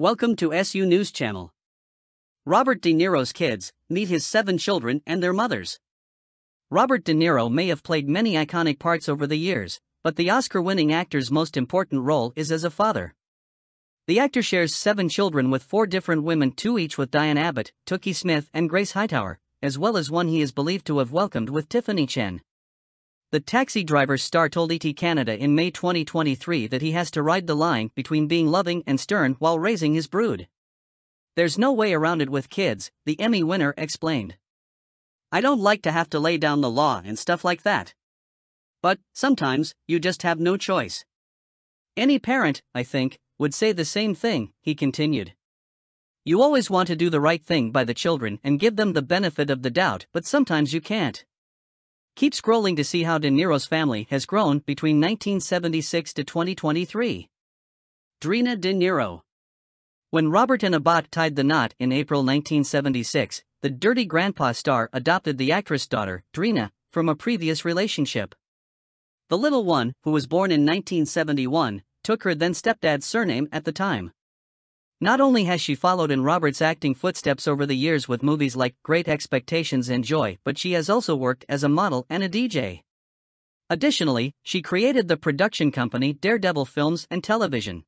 Welcome to SU News Channel. Robert De Niro's kids meet his 7 children and their mothers. Robert De Niro may have played many iconic parts over the years, but the Oscar-winning actor's most important role is as a father. The actor shares 7 children with 4 different women, 2 each with Diahnne Abbott, Tookie Smith and Grace Hightower, as well as one he is believed to have welcomed with Tiffany Chen. The Taxi Driver star told ET Canada in May 2023 that he has to ride the line between being loving and stern while raising his brood. "There's no way around it with kids," the Emmy winner explained. "I don't like to have to lay down the law and stuff like that. But sometimes, you just have no choice. Any parent, I think, would say the same thing," he continued. "You always want to do the right thing by the children and give them the benefit of the doubt, but sometimes you can't." Keep scrolling to see how De Niro's family has grown between 1976 to 2023. Drina De Niro. When Robert and Abbott tied the knot in April 1976, the Dirty Grandpa star adopted the actress' daughter, Drina, from a previous relationship. The little one, who was born in 1971, took her then stepdad's surname at the time. Not only has she followed in Robert's acting footsteps over the years with movies like Great Expectations and Joy, but she has also worked as a model and a DJ. Additionally, she created the production company Daredevil Films and Television.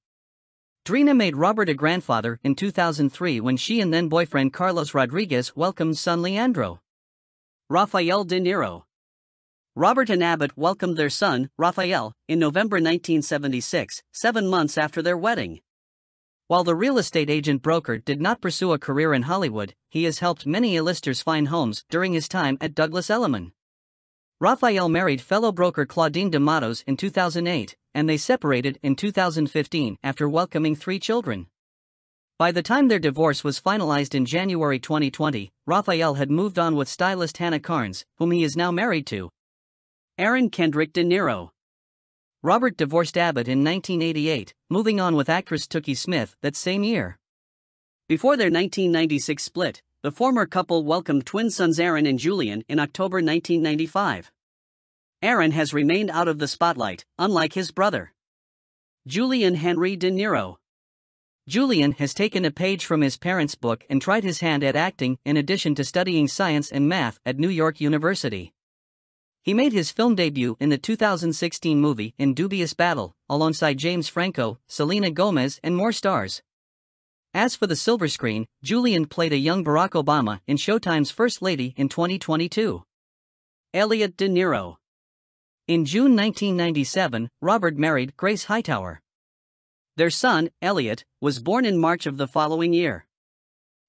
Drina made Robert a grandfather in 2003 when she and then-boyfriend Carlos Rodriguez welcomed son Leandro. Rafael De Niro. Robert and Abbott welcomed their son, Rafael, in November 1976, 7 months after their wedding. While the real estate agent broker did not pursue a career in Hollywood, he has helped many A-listers find homes during his time at Douglas Elliman. Rafael married fellow broker Claudine D'Amatoes in 2008, and they separated in 2015 after welcoming 3 children. By the time their divorce was finalized in January 2020, Rafael had moved on with stylist Hannah Carnes, whom he is now married to. Aaron Kendrick De Niro. Robert divorced Abbott in 1988, moving on with actress Tookie Smith that same year. Before their 1996 split, the former couple welcomed twin sons Aaron and Julian in October 1995. Aaron has remained out of the spotlight, unlike his brother, Julian Henry De Niro. Julian has taken a page from his parents' book and tried his hand at acting in addition to studying science and math at New York University. He made his film debut in the 2016 movie In Dubious Battle, alongside James Franco, Selena Gomez and more stars. As for the silver screen, Julian played a young Barack Obama in Showtime's First Lady in 2022. Elliot De Niro. In June 1997, Robert married Grace Hightower. Their son, Elliot, was born in March of the following year.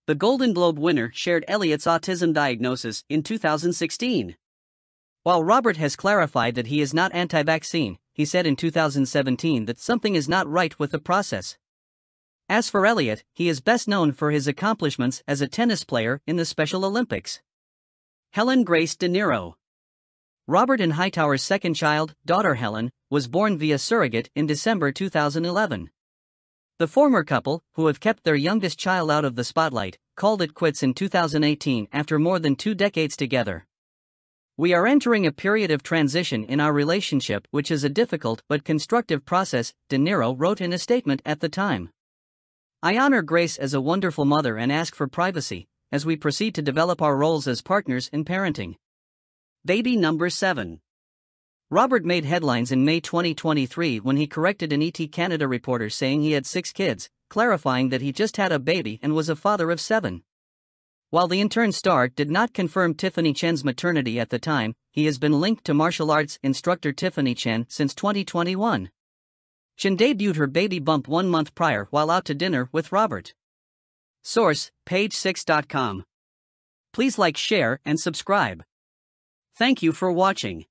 The Golden Globe winner shared Elliot's autism diagnosis in 2016. While Robert has clarified that he is not anti-vaccine, he said in 2017 that something is not right with the process. As for Elliot, he is best known for his accomplishments as a tennis player in the Special Olympics. Helen Grace De Niro. Robert and Hightower's second child, daughter Helen, was born via surrogate in December 2011. The former couple, who have kept their youngest child out of the spotlight, called it quits in 2018 after more than 2 decades together. "We are entering a period of transition in our relationship, which is a difficult but constructive process," De Niro wrote in a statement at the time. "I honor Grace as a wonderful mother and ask for privacy as we proceed to develop our roles as partners in parenting." Baby number 7. Robert made headlines in May 2023 when he corrected an ET Canada reporter saying he had 6 kids, clarifying that he just had a baby and was a father of 7. While the intern star did not confirm Tiffany Chen's maternity at the time, he has been linked to martial arts instructor Tiffany Chen since 2021. Chen debuted her baby bump 1 month prior while out to dinner with Robert. Source, page6.com. Please like, share, and subscribe. Thank you for watching.